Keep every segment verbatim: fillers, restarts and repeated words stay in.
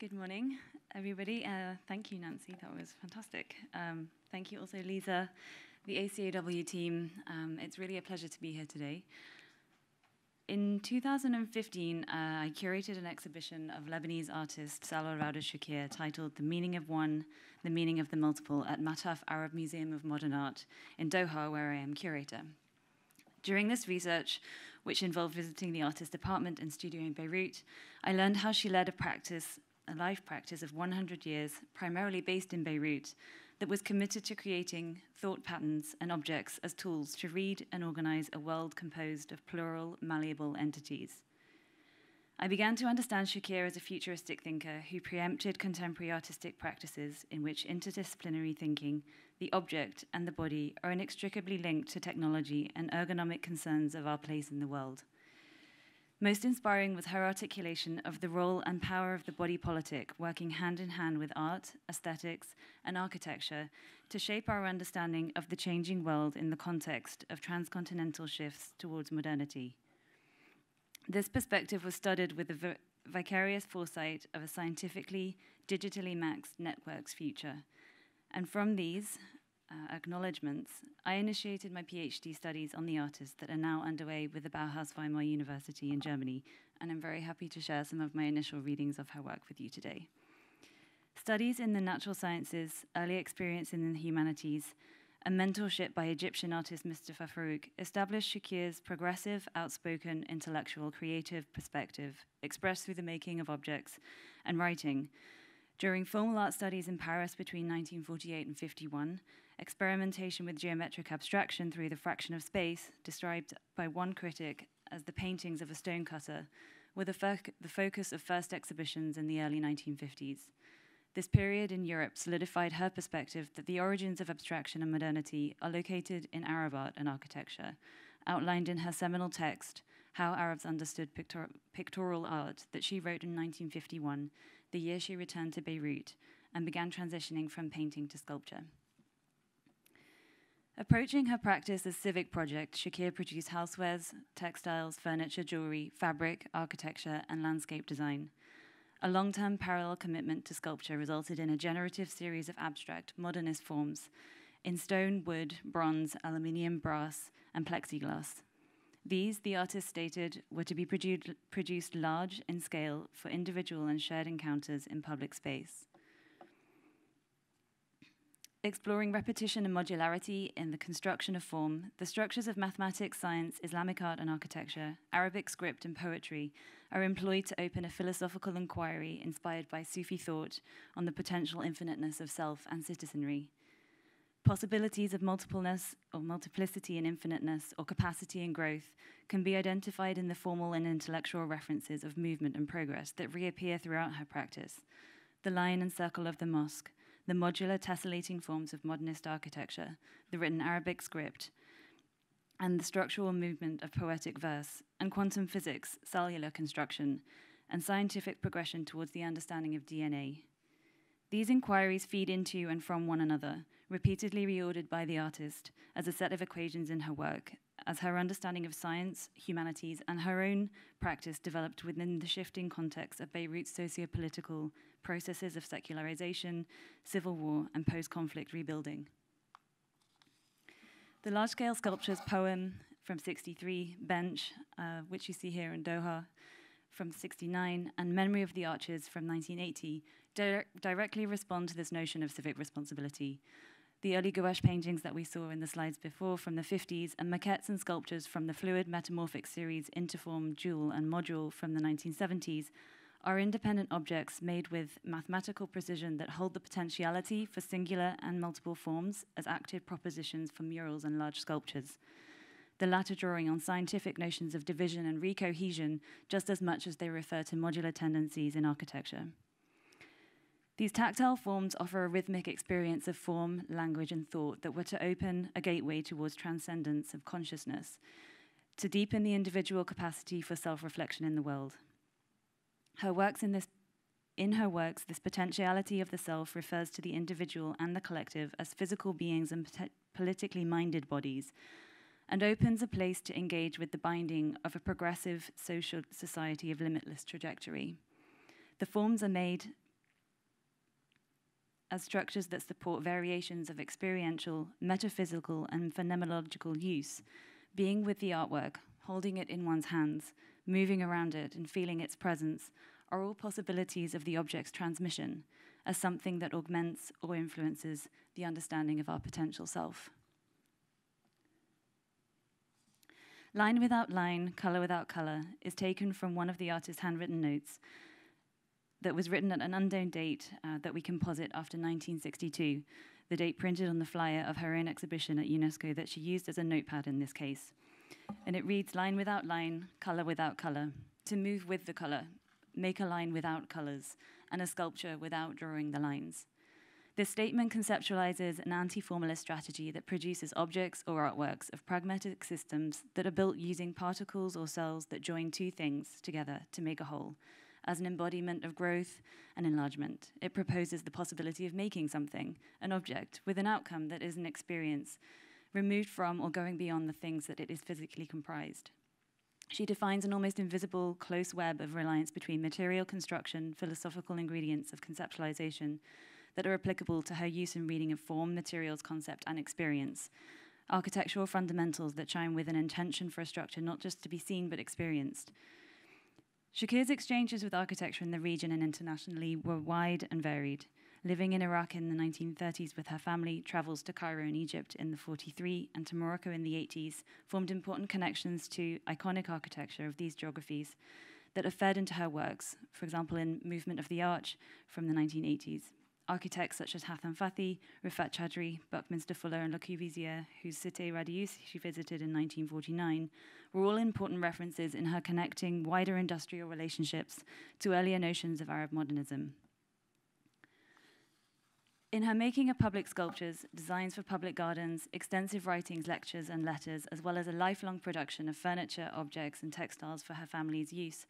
Good morning, everybody. Uh, thank you, Nancy. That was fantastic. Um, thank you also, Lisa, the A C A W team. Um, it's really a pleasure to be here today. In two thousand fifteen, uh, I curated an exhibition of Lebanese artist Saloua Raouda Choucair titled The Meaning of One, The Meaning of the Multiple at Mathaf Arab Museum of Modern Art in Doha, where I am curator. During this research, which involved visiting the artist's apartment and studio in Beirut, I learned how she led a practice, a life practice of one hundred years, primarily based in Beirut, that was committed to creating thought patterns and objects as tools to read and organize a world composed of plural, malleable entities. I began to understand Choucair as a futuristic thinker who preempted contemporary artistic practices in which interdisciplinary thinking, the object and the body are inextricably linked to technology and ergonomic concerns of our place in the world. Most inspiring was her articulation of the role and power of the body politic, working hand in hand with art, aesthetics, and architecture to shape our understanding of the changing world in the context of transcontinental shifts towards modernity. This perspective was studded with the vi vicarious foresight of a scientifically, digitally maxed network's future. And from these uh, acknowledgements, I initiated my PhD studies on the artists that are now underway with the Bauhaus Weimar University in Germany, and I'm very happy to share some of my initial readings of her work with you today. Studies in the natural sciences, early experience in the humanities, and mentorship by Egyptian artist Mustafa Farouk established Choucair's progressive, outspoken, intellectual, creative perspective, expressed through the making of objects and writing. During formal art studies in Paris between nineteen forty-eight and fifty-one, experimentation with geometric abstraction through the fraction of space, described by one critic as the paintings of a stonecutter, were the, fo the focus of first exhibitions in the early nineteen fifties. This period in Europe solidified her perspective that the origins of abstraction and modernity are located in Arab art and architecture, outlined in her seminal text, How Arabs Understood Pictor Pictorial Art, that she wrote in nineteen fifty-one, the year she returned to Beirut and began transitioning from painting to sculpture. Approaching her practice as civic project, Choucair produced housewares, textiles, furniture, jewelry, fabric, architecture, and landscape design. A long-term parallel commitment to sculpture resulted in a generative series of abstract, modernist forms in stone, wood, bronze, aluminium, brass, and plexiglass. These, the artist stated, were to be produ produced large in scale for individual and shared encounters in public space. Exploring repetition and modularity in the construction of form, the structures of mathematics, science, Islamic art and architecture, Arabic script and poetry are employed to open a philosophical inquiry inspired by Sufi thought on the potential infiniteness of self and citizenry. Possibilities of multipleness or multiplicity and infiniteness or capacity and growth can be identified in the formal and intellectual references of movement and progress that reappear throughout her practice. The line and circle of the mosque, the modular tessellating forms of modernist architecture, the written Arabic script, and the structural movement of poetic verse, and quantum physics, cellular construction, and scientific progression towards the understanding of D N A. These inquiries feed into and from one another, repeatedly reordered by the artist as a set of equations in her work, as her understanding of science, humanities, and her own practice developed within the shifting context of Beirut's socio-political processes of secularization, civil war, and post-conflict rebuilding. The large-scale sculptures Poem from sixty-three, Bench, uh, which you see here in Doha, from sixty-nine, and Memory of the Arches from nineteen eighty, di directly respond to this notion of civic responsibility. The early gouache paintings that we saw in the slides before from the fifties, and maquettes and sculptures from the fluid metamorphic series Interform, Jewel, and Module from the nineteen seventies are independent objects made with mathematical precision that hold the potentiality for singular and multiple forms as active propositions for murals and large sculptures. The latter drawing on scientific notions of division and recohesion just as much as they refer to modular tendencies in architecture. These tactile forms offer a rhythmic experience of form, language, and thought that were to open a gateway towards transcendence of consciousness, to deepen the individual capacity for self-reflection in the world. Her works in, this, in her works, this potentiality of the self refers to the individual and the collective as physical beings and politically minded bodies, and opens a place to engage with the binding of a progressive social society of limitless trajectory. The forms are made as structures that support variations of experiential, metaphysical, and phenomenological use, being with the artwork, holding it in one's hands, moving around it, and feeling its presence, are all possibilities of the object's transmission as something that augments or influences the understanding of our potential self. Line without line, color without color is taken from one of the artist's handwritten notes that was written at an unknown date uh, that we composite after nineteen sixty-two, the date printed on the flyer of her own exhibition at UNESCO that she used as a notepad in this case. And it reads, line without line, color without color, to move with the color, make a line without colors, and a sculpture without drawing the lines. This statement conceptualizes an anti-formalist strategy that produces objects or artworks of pragmatic systems that are built using particles or cells that join two things together to make a whole, as an embodiment of growth and enlargement. It proposes the possibility of making something, an object, with an outcome that is an experience, removed from or going beyond the things that it is physically comprised. She defines an almost invisible, close web of reliance between material construction, philosophical ingredients of conceptualization that are applicable to her use and reading of form, materials, concept, and experience, architectural fundamentals that chime with an intention for a structure not just to be seen but experienced. Choucair's exchanges with architecture in the region and internationally were wide and varied. Living in Iraq in the nineteen thirties with her family, travels to Cairo in Egypt in the forty-three and to Morocco in the eighties, formed important connections to iconic architecture of these geographies that are fed into her works, for example in Movement of the Arch from the nineteen eighties. Architects such as Hassan Fathy, Rifat Chadirji, Buckminster Fuller, and Le Corbusier, whose Cité Radieuse she visited in nineteen forty-nine, were all important references in her connecting wider industrial relationships to earlier notions of Arab modernism. In her making of public sculptures, designs for public gardens, extensive writings, lectures, and letters, as well as a lifelong production of furniture, objects, and textiles for her family's use,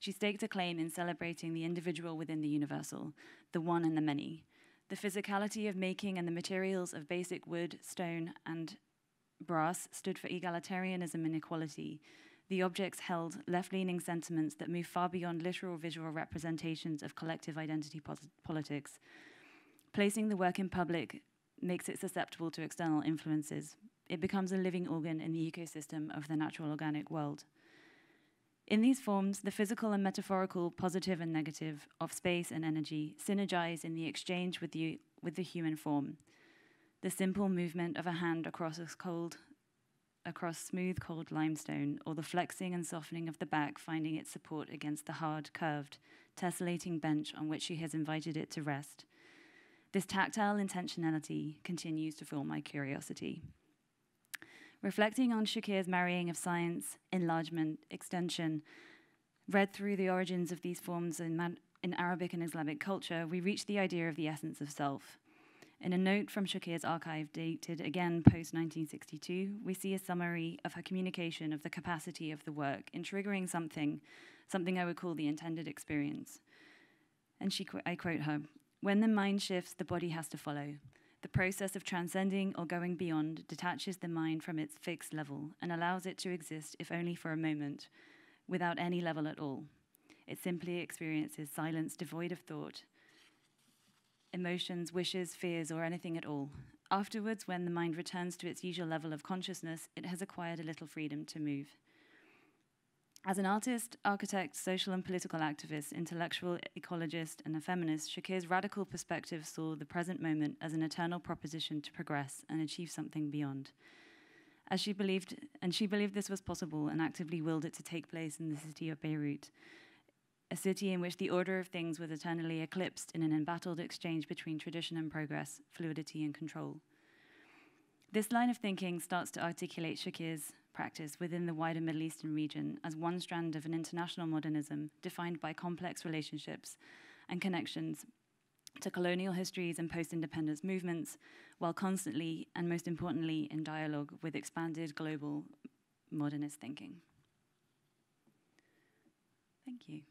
she staked a claim in celebrating the individual within the universal, the one and the many. The physicality of making and the materials of basic wood, stone, and brass stood for egalitarianism and equality. The objects held left-leaning sentiments that move far beyond literal visual representations of collective identity politics. Placing the work in public makes it susceptible to external influences. It becomes a living organ in the ecosystem of the natural organic world. In these forms, the physical and metaphorical, positive and negative, of space and energy synergize in the exchange with the, with the human form. The simple movement of a hand across a cold, across smooth, cold limestone, or the flexing and softening of the back finding its support against the hard, curved, tessellating bench on which she has invited it to rest. This tactile intentionality continues to fuel my curiosity. Reflecting on Choucair's marrying of science, enlargement, extension, read through the origins of these forms in, in Arabic and Islamic culture, we reach the idea of the essence of self. In a note from Choucair's archive dated again post nineteen sixty-two, we see a summary of her communication of the capacity of the work in triggering something, something I would call the intended experience. And she, I quote her, "When the mind shifts, the body has to follow. The process of transcending or going beyond detaches the mind from its fixed level and allows it to exist, if only for a moment, without any level at all. It simply experiences silence devoid of thought, emotions, wishes, fears, or anything at all. Afterwards, when the mind returns to its usual level of consciousness, it has acquired a little freedom to move." As an artist, architect, social and political activist, intellectual, ecologist, and a feminist, Choucair's radical perspective saw the present moment as an eternal proposition to progress and achieve something beyond. As she believed, and she believed this was possible and actively willed it to take place in the city of Beirut, a city in which the order of things was eternally eclipsed in an embattled exchange between tradition and progress, fluidity and control. This line of thinking starts to articulate Choucair's practice within the wider Middle Eastern region as one strand of an international modernism defined by complex relationships and connections to colonial histories and post-independence movements, while constantly and most importantly in dialogue with expanded global modernist thinking. Thank you.